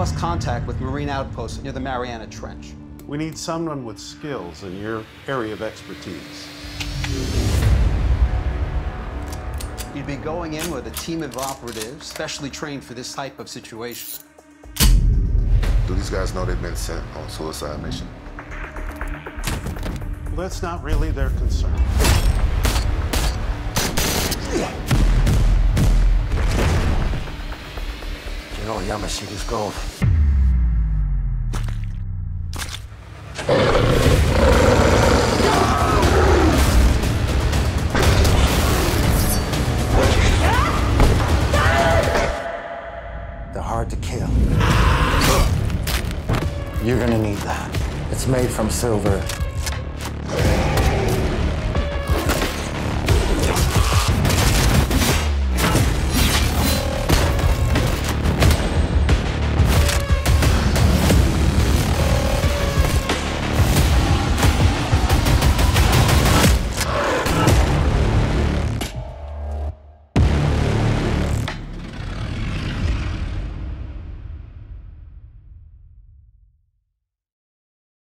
lost contact with Marine outposts near the Mariana Trench. We need someone with skills in your area of expertise. You'd be going in with a team of operatives specially trained for this type of situation. Do these guys know they've been sent on a suicide mission? Well, that's not really their concern. You know Yamashita's gold. They're hard to kill. You're gonna need that. It's made from silver.